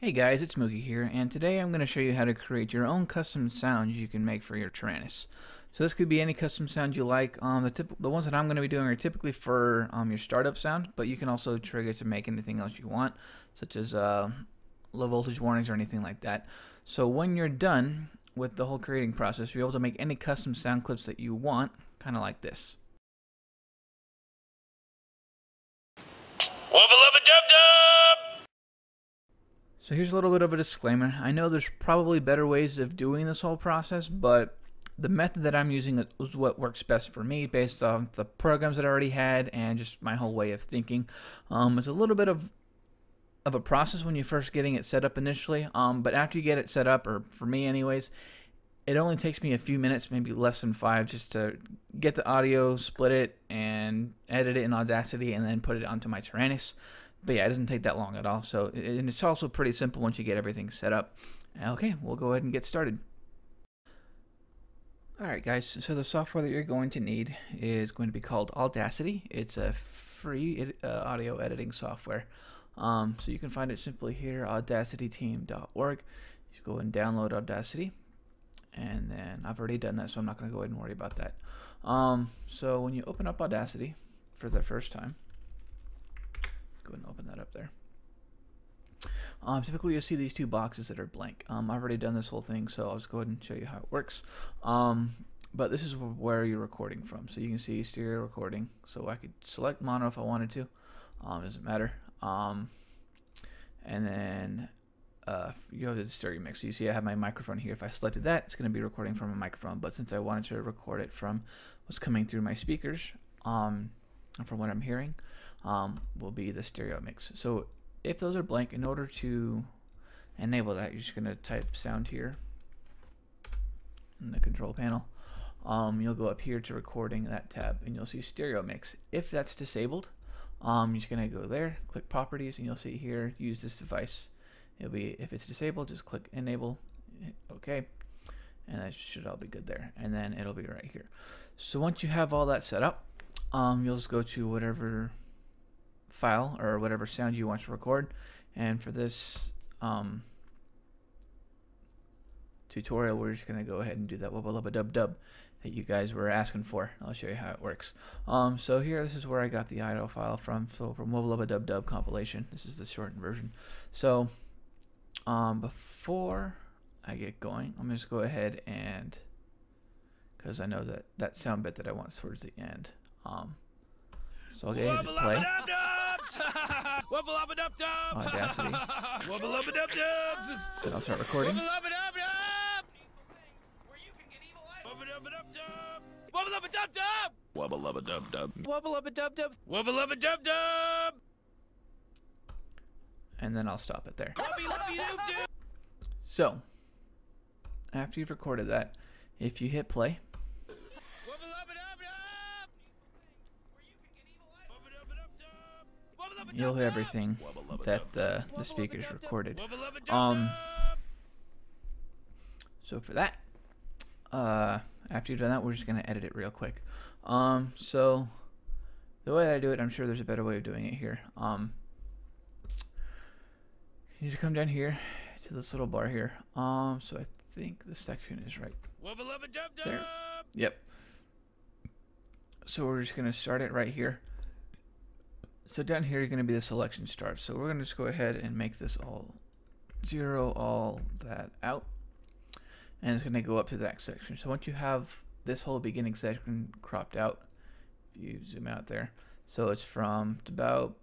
Hey guys, it's Mookie here, and today I'm going to show you how to create your own custom sounds you can make for your Taranis. So this could be any custom sound you like. The ones that I'm going to be doing are typically for your startup sound, but you can also trigger to make anything else you want, such as low voltage warnings or anything like that. So when you're done with the whole creating process, you're able to make any custom sound clips that you want, kind of like this. So here's a little bit of a disclaimer. I know there's probably better ways of doing this whole process, but the method that I'm using is what works best for me based on the programs that I already had and just my whole way of thinking. It's a little bit of a process when you're first getting it set up initially, but after you get it set up, or for me anyways, it only takes me a few minutes, maybe less than 5, just to get the audio, split it, and edit it in Audacity, and then put it onto my Taranis. But yeah, it doesn't take that long at all. So, and it's also pretty simple once you get everything set up. Okay, we'll go ahead and get started. All right, guys. So the software that you're going to need is going to be called Audacity. It's a free audio editing software. So you can find it simply here, audacityteam.org. You go and download Audacity. And then I've already done that, so I'm not going to go ahead and worry about that. So when you open up Audacity for the first time, go ahead and open that up there. Typically you'll see these two boxes that are blank. I've already done this whole thing, so I'll just go ahead and show you how it works. But this is where you're recording from. So you can see stereo recording. So I could select mono if I wanted to. Doesn't matter. And then you go to the stereo mix. So you see I have my microphone here. If I selected that, it's going to be recording from a microphone. But since I wanted to record it from what's coming through my speakers, from what I'm hearing, will be the stereo mix. So if those are blank, in order to enable that, you're just going to type sound here in the control panel. You'll go up here to recording, that tab, and you'll see stereo mix. If that's disabled, you're just going to go there, click properties, and you'll see here, use this device. It'll be, if it's disabled, just click enable, hit OK, and that should all be good there. And then it'll be right here. So once you have all that set up, you'll just go to whatever file or whatever sound you want to record, and for this tutorial we're just going to go ahead and do that wubba lubba dub dub that you guys were asking for. I'll show you how it works. So here, this is where I got the audio file from, so from wubba lubba dub dub compilation. This is the shortened version. So before I get going, I'm just go ahead and, because I know that that sound bit that I want towards the end, so I'll go ahead and play. Audacity. Then I'll start recording. And then I'll stop it there. So, after you've recorded that, if you hit play, you'll hear everything that the speakers recorded. So for that, after you've done that, we're just going to edit it real quick. So the way that I do it, I'm sure there's a better way of doing it here. You just come down here to this little bar here. So I think this section is right there. Yep. So we're just going to start it right here. So down here, you're going to be the selection start. So we're going to just go ahead and make this all zero, all that out. And it's going to go up to that section. So once you have this whole beginning section cropped out, if you zoom out there, so it's from about,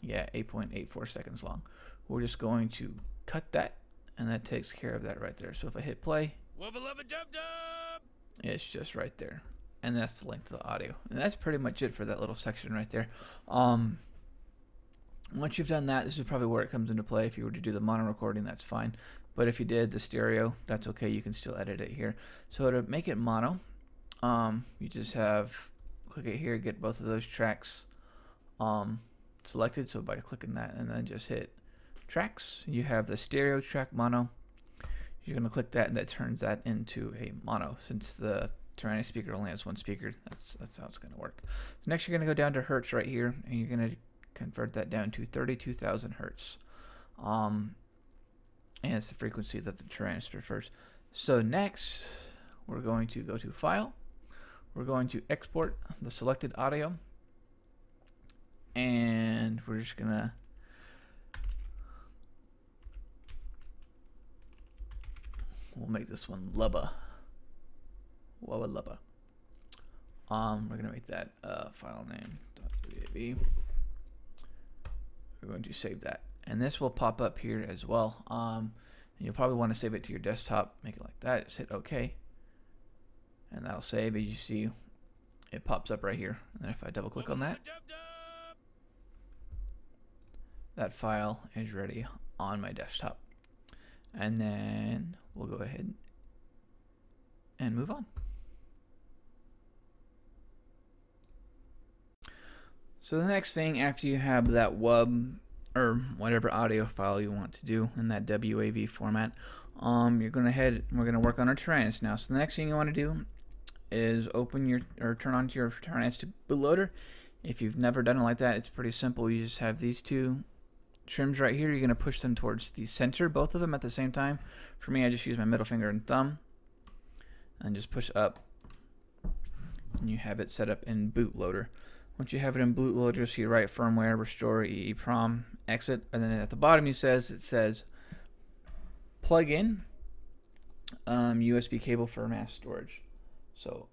yeah, 8.84 seconds long. We're just going to cut that, and that takes care of that right there. So if I hit play, it's just right there. And that's the length of the audio. And that's pretty much it for that little section right there. Once you've done that, this is probably where it comes into play. If you were to do the mono recording, that's fine. But if you did the stereo, that's okay. You can still edit it here. So to make it mono, you just have, click it here, get both of those tracks selected. So by clicking that and then just hit tracks, you have the stereo track mono. You're going to click that, and that turns that into a mono. Since the Taranis speaker only has one speaker, that's how it's going to work. So next you're going to go down to hertz right here, and you're going to convert that down to 32,000 hertz. and it's the frequency that the Taranis prefers. So next, we're going to go to File. We're going to export the selected audio, and we're just gonna make this one Lubba. Wubba Lubba. We're gonna make that file name .wav. We're going to save that, and this will pop up here as well. And you'll probably want to save it to your desktop. Make it like that. Just hit OK, and that'll save. As you see, it pops up right here. And if I double click on that, that file is ready on my desktop. And then we'll go ahead and move on. So the next thing, after you have that WUB or whatever audio file you want to do in that WAV format, you're going to head. We're going to work on our Taranis now. So the next thing you want to do is open your or turn on to your Taranis to bootloader. If you've never done it like that, it's pretty simple. You just have these two trims right here. You're going to push them towards the center, both of them at the same time. For me, I just use my middle finger and thumb, and just push up, and you have it set up in bootloader. Once you have it in bootloader, you'll see right firmware, restore, EEPROM, exit, and then at the bottom it says plug in USB cable for mass storage. So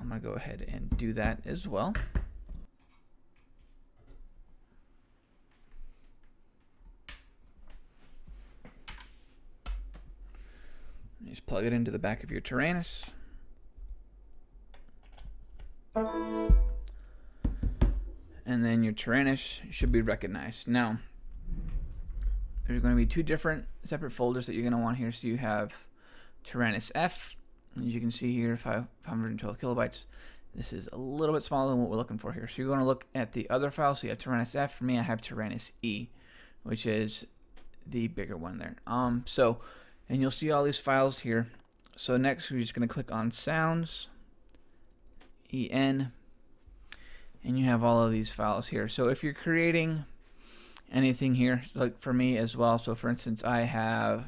I'm going to go ahead and do that as well. Just plug it into the back of your Taranis. And then your Taranis should be recognized. Now, there's going to be two different separate folders that you're going to want here. So you have Taranis F, as you can see here, 512 kilobytes. This is a little bit smaller than what we're looking for here. So you're going to look at the other file. So you have Taranis F. For me, I have Taranis E, which is the bigger one there. And you'll see all these files here. So next, we're just going to click on Sounds, EN, and you have all of these files here. So if you're creating anything here, like for me as well, so for instance, I have,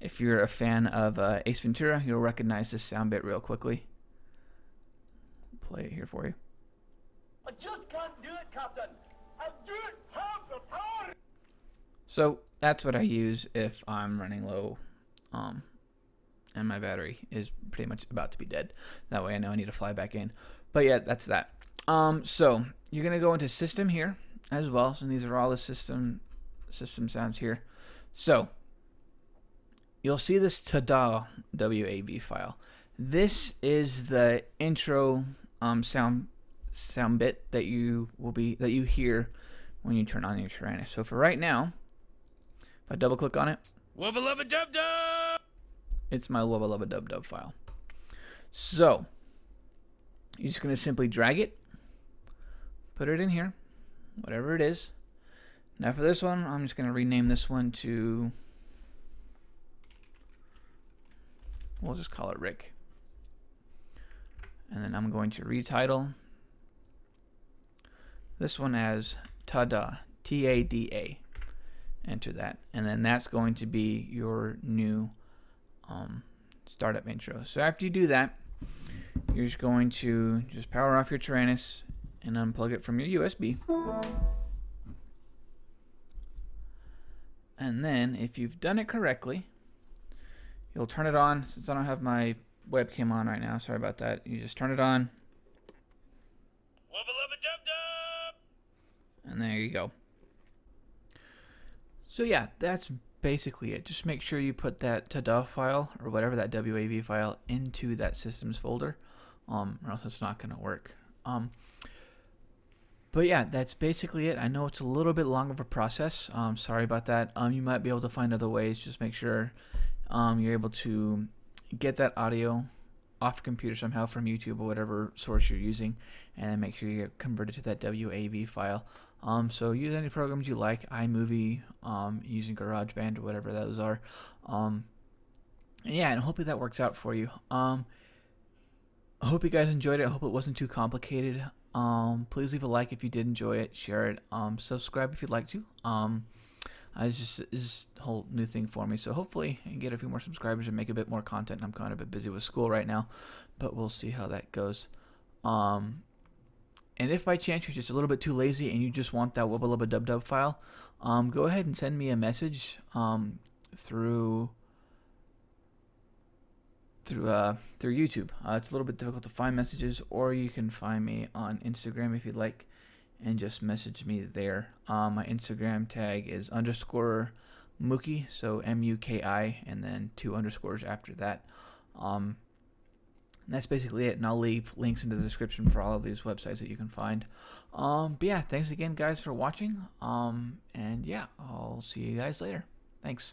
if you're a fan of Ace Ventura, you'll recognize this sound bit real quickly. Play it here for you. I just can't do it, Captain. I don't have the power. So that's what I use if I'm running low and my battery is pretty much about to be dead. That way I know I need to fly back in. But yeah, that's that. So you're gonna go into system here as well. So these are all the system sounds here. So you'll see this tada WAV file. This is the intro sound bit that you hear when you turn on your Taranis. So for right now, if I double click on it, wubba lubba dub dub. It's my wubba lubba dub dub file. So you're just gonna simply drag it. Put it in here, whatever it is. Now for this one, I'm just going to rename this one to, we'll just call it Rick. And then I'm going to retitle this one as Tada, T-A-D-A. Enter that. And then that's going to be your new startup intro. So after you do that, you're just going to just power off your Taranis and unplug it from your USB. And then, if you've done it correctly, you'll turn it on. Since I don't have my webcam on right now, sorry about that. You just turn it on. And there you go. So yeah, that's basically it. Just make sure you put that tada file, or whatever that WAV file, into that systems folder, or else it's not gonna work. But yeah, that's basically it. I know it's a little bit long of a process. Sorry about that. You might be able to find other ways. Just make sure you're able to get that audio off your computer somehow from YouTube or whatever source you're using, and make sure you convert it to that WAV file. So use any programs you like, iMovie, using GarageBand or whatever those are. Yeah, and hopefully that works out for you. I hope you guys enjoyed it. I hope it wasn't too complicated. Please leave a like if you did enjoy it, share it, subscribe if you'd like to. It's just a whole new thing for me. So hopefully I can get a few more subscribers and make a bit more content. I'm kind of a bit busy with school right now, but we'll see how that goes. And if by chance you're just a little bit too lazy and you just want that wubba-lubba-dub-dub file, go ahead and send me a message through YouTube. It's a little bit difficult to find messages, or you can find me on Instagram if you'd like, and just message me there. My Instagram tag is _Muki, so M-U-K-I, and then 2 underscores after that. And that's basically it, and I'll leave links into the description for all of these websites that you can find. But yeah, thanks again, guys, for watching. And yeah, I'll see you guys later. Thanks.